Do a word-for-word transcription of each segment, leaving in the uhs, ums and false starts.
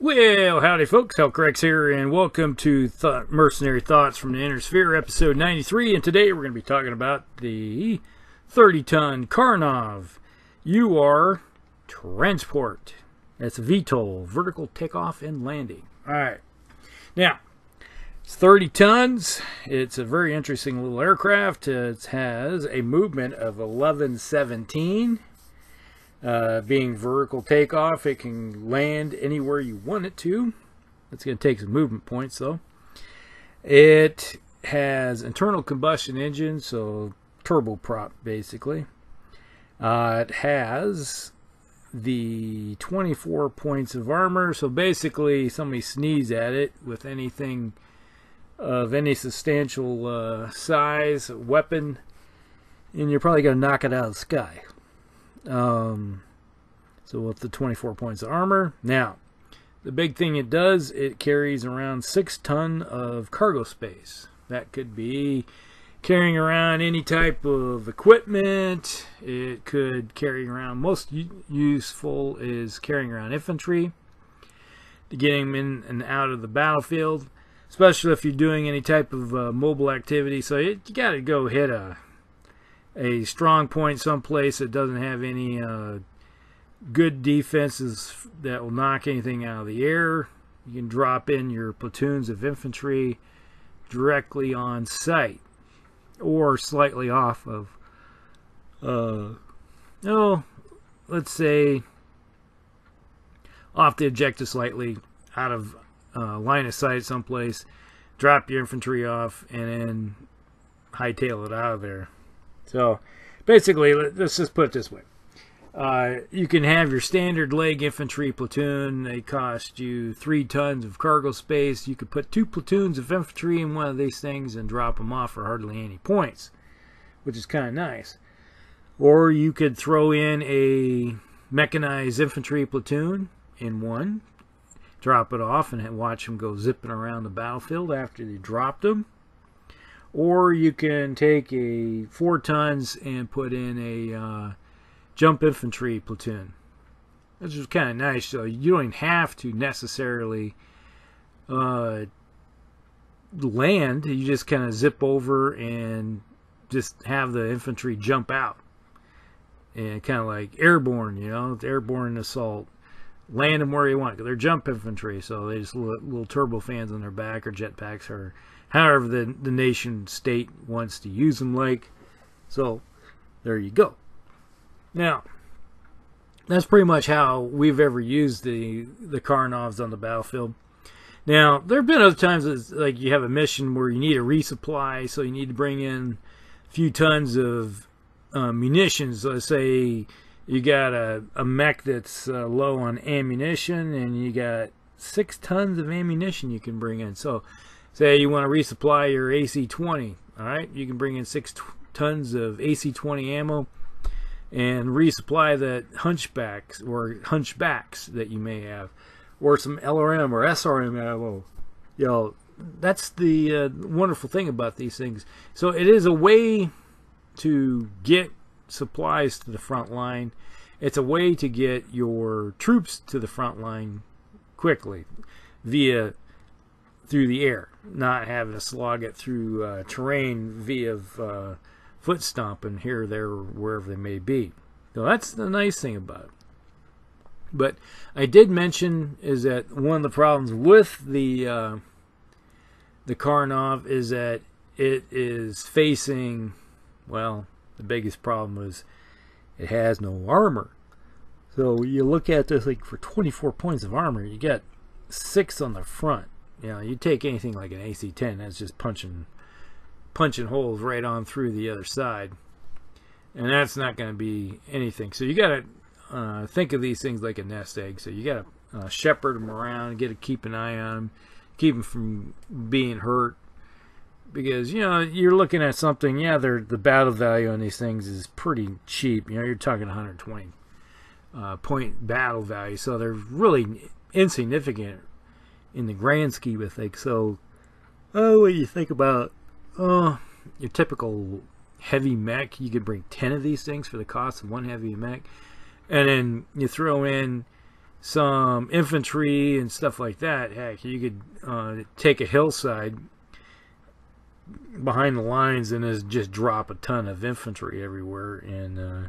Well, howdy folks, HellCrex here, and welcome to Th Mercenary Thoughts from the Inner Sphere, episode ninety-three, and today we're going to be talking about the thirty ton Karnov U R Transport. That's a V T O L, vertical takeoff and landing. Alright, now, it's thirty tons, it's a very interesting little aircraft. It has a movement of eleven seventeen. Uh, being vertical takeoff, it can land anywhere you want it to. It's going to take some movement points though. It has internal combustion engine, so turboprop basically. Uh, it has the twenty-four points of armor, so basically somebody sneezed at it with anything of any substantial uh, size weapon, and you're probably going to knock it out of the sky. Um, so with the twenty-four points of armor. Now, the big thing it does, it carries around six ton of cargo space. That could be carrying around any type of equipment. It could carry around, most useful is carrying around infantry, to getting them in and out of the battlefield, especially if you're doing any type of uh, mobile activity. So it, you got to go hit a a strong point someplace that doesn't have any uh, good defenses that will knock anything out of the air. You can drop in your platoons of infantry directly on site or slightly off of, uh, no, let's say off the objective slightly, out of uh, line of sight someplace, drop your infantry off, and then hightail it out of there. So basically, let's just put it this way. Uh, you can have your standard leg infantry platoon. They cost you three tons of cargo space. You could put two platoons of infantry in one of these things and drop them off for hardly any points, which is kind of nice. Or you could throw in a mechanized infantry platoon in one, drop it off, and watch them go zipping around the battlefield after you dropped them. Or you can take a four tons and put in a uh, jump infantry platoon, which is kind of nice. So you don't even have to necessarily uh, land. You just kind of zip over and just have the infantry jump out, and kind of like airborne, you know, airborne assault. Land them where you want, because they're jump infantry, so they just little, little turbofans on their back, or jetpacks, or however the, the nation state wants to use them like. So there you go. Now, that's pretty much how we've ever used the the Karnovs on the battlefield. Now, there have been other times it's like you have a mission where you need a resupply, so you need to bring in a few tons of uh, munitions. Let's say you got a, a mech that's uh, low on ammunition, and you got six tons of ammunition you can bring in. So say you want to resupply your A C twenty, all right? You can bring in six t tons of A C twenty ammo and resupply the hunchbacks or hunchbacks that you may have, or some L R M or S R M ammo. You know, that's the uh, wonderful thing about these things. So it is a way to get supplies to the front line. It's a way to get your troops to the front line quickly via through the air, not having to slog it through uh, terrain via uh, foot stomping here, there, wherever they may be. So that's the nice thing about it. But I did mention is that one of the problems with the uh, the Karnov is that it is facing, well, the biggest problem is it has no armor. So you look at this like for twenty-four points of armor, you get six on the front. You know, you take anything like an A C ten, that's just punching punching holes right on through the other side, and that's not going to be anything. So you got to uh, think of these things like a nest egg. So you got to uh, shepherd them around, get to keep an eye on them, keep them from being hurt. Because, you know, you're looking at something, yeah, they're, the battle value on these things is pretty cheap. You know, you're talking one hundred twenty uh, point battle value. So they're really insignificant in the grand scheme of things. So, oh, what do you think about oh, your typical heavy mech? You could bring ten of these things for the cost of one heavy mech. And then you throw in some infantry and stuff like that. Heck, you could uh, take a hillside behind the lines and is just drop a ton of infantry everywhere and uh,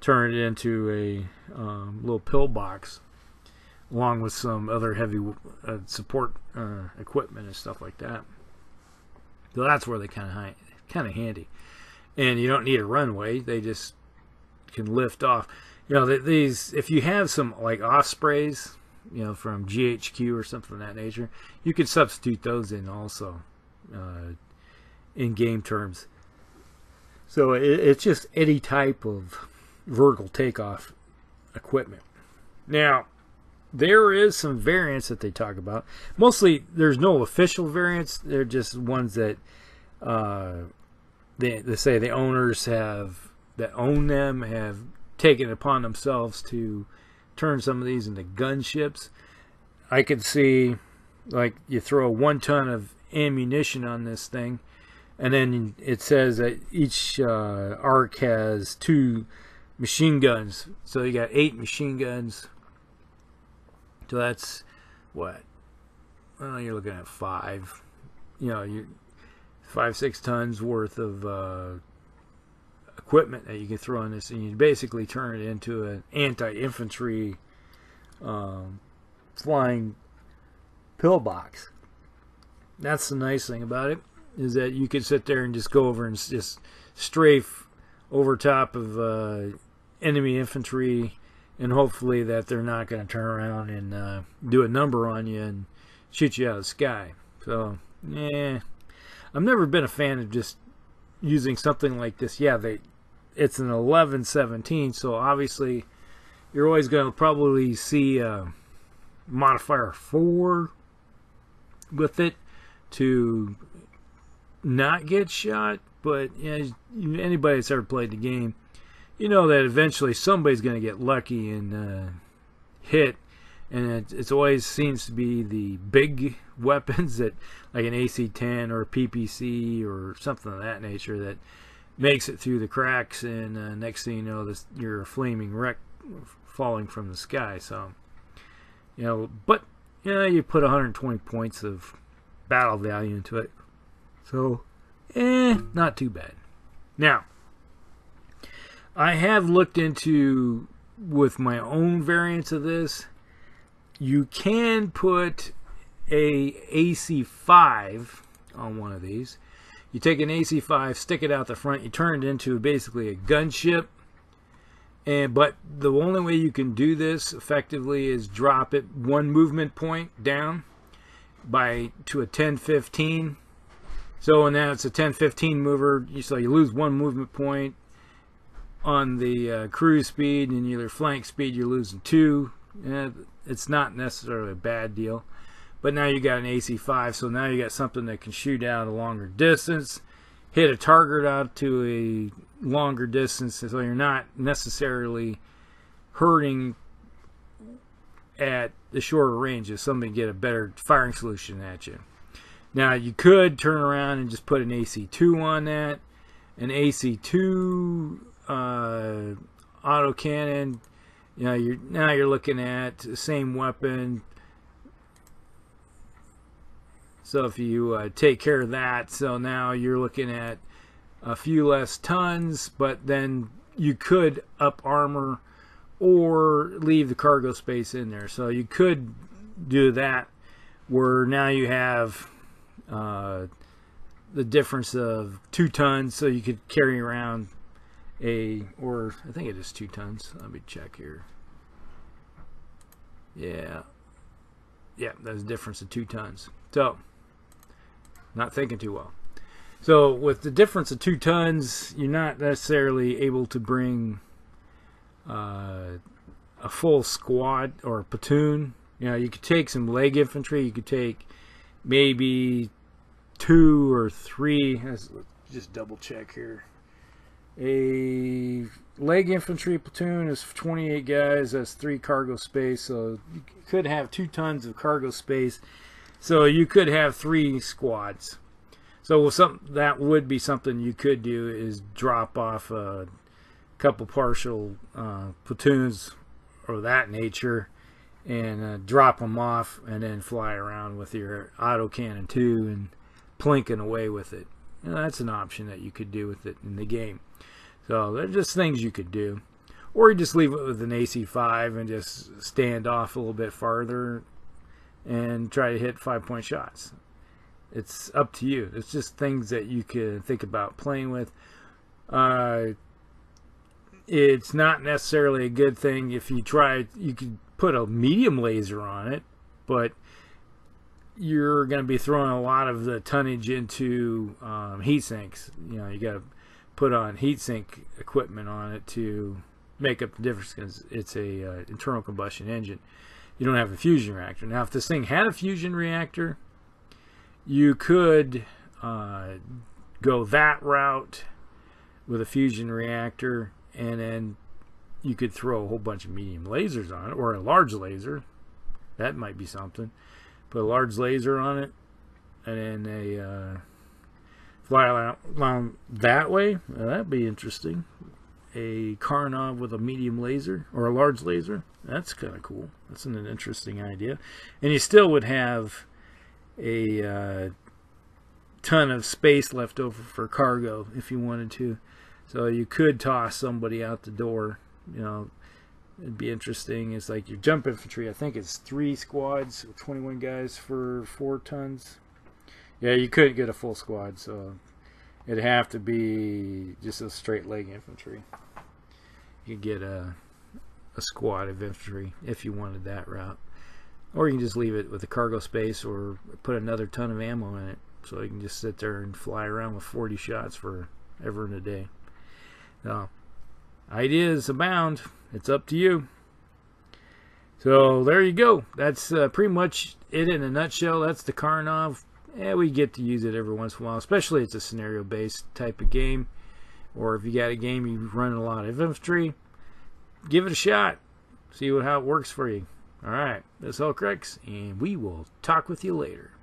turn it into a um, little pillbox, along with some other heavy uh, support uh, equipment and stuff like that. So that's where they kind of kind of handy, and you don't need a runway. They just can lift off. You know, these, if you have some like Ospreys, you know, from G H Q or something of that nature, you could substitute those in also uh, in game terms. So it, it's just any type of vertical takeoff equipment. Now, there is some variants that they talk about. Mostly, there's no official variants. They're just ones that uh, they, they say the owners have, that own them, have taken it upon themselves to turn some of these into gunships. I could see, like, you throw one ton of ammunition on this thing, and then it says that each uh, arc has two machine guns. So you got eight machine guns. So that's what? Well, you're looking at five. You know, you five, six tons worth of uh, equipment that you can throw on this, and you basically turn it into an anti-infantry um, flying pillbox. That's the nice thing about it, is that you could sit there and just go over and just strafe over top of uh, enemy infantry, and hopefully that they're not going to turn around and uh, do a number on you and shoot you out of the sky. So, yeah, I've never been a fan of just using something like this. Yeah, they, it's an eleven seventeen, so obviously you're always going to probably see a modifier four with it to not get shot. But yeah, anybody that's ever played the game, you know that eventually somebody's going to get lucky and uh, hit. And it it's always seems to be the big weapons, that like an A C ten or a P P C or something of that nature, that makes it through the cracks, and uh, next thing you know, this, you're a flaming wreck falling from the sky. So, you know, but you know, you put one hundred twenty points of battle value into it, so eh, not too bad. Now, I have looked into, with my own variants of this, you can put a A C five on one of these. You take an A C five, stick it out the front, you turn it into basically a gunship. And but the only way you can do this effectively is drop it one movement point down by to a ten fifteen. So now it's a ten fifteen mover, so you lose one movement point on the uh, cruise speed, and your flank speed you're losing two. Eh, it's not necessarily a bad deal, but now you got an A C five, so now you got something that can shoot out a longer distance, hit a target out to a longer distance, so you're not necessarily hurting at the shorter range if somebody can get a better firing solution at you. Now you could turn around and just put an A C two on that, an A C two uh autocannon. You know, you're now you're looking at the same weapon, so if you uh, take care of that, so now you're looking at a few less tons, but then you could up armor or leave the cargo space in there, so you could do that, where now you have uh the difference of two tons, so you could carry around A, or I think it is two tons. Let me check here. Yeah, yeah, that's a difference of two tons. So, not thinking too well. So, with the difference of two tons, you're not necessarily able to bring uh, a full squad or a platoon. You know, you could take some leg infantry. You could take maybe two or three. Let's just double check here. A leg infantry platoon is twenty-eight guys, that's three cargo space, so you could have two tons of cargo space, so you could have three squads. So some, that would be something you could do, is drop off a couple partial uh, platoons or that nature, and uh, drop them off, and then fly around with your autocannon too and plinking away with it. And that's an option that you could do with it in the game. So they're just things you could do. Or you just leave it with an A C five and just stand off a little bit farther and try to hit five-point shots. It's up to you. It's just things that you can think about playing with. Uh, it's not necessarily a good thing if you try. You could put a medium laser on it, but you're going to be throwing a lot of the tonnage into um, heat sinks. You know, you got to put on heat sink equipment on it to make up the difference, because it's a uh, internal combustion engine. You don't have a fusion reactor. Now, if this thing had a fusion reactor, you could uh, go that route with a fusion reactor, and then you could throw a whole bunch of medium lasers on it, or a large laser. That might be something. Put a large laser on it, and then a uh, fly along that way. Now, that'd be interesting. A Karnov with a medium laser or a large laser. That's kind of cool. That's an interesting idea. And you still would have a uh, ton of space left over for cargo if you wanted to. So you could toss somebody out the door. You know, it'd be interesting. It's like your jump infantry. I think it's three squads, twenty-one guys for four tons. Yeah, you couldn't get a full squad, so it'd have to be just a straight leg infantry. You could get a, a squad of infantry if you wanted that route. Or you can just leave it with a cargo space, or put another ton of ammo in it, so you can just sit there and fly around with forty shots for ever and a day. Now, ideas abound. It's up to you. So there you go. That's uh, pretty much it in a nutshell. That's the Karnov. Yeah, we get to use it every once in a while, especially if it's a scenario-based type of game, or if you got a game you run a lot of infantry. Give it a shot. See what, how it works for you. All right, this is Hulk Rex, and we will talk with you later.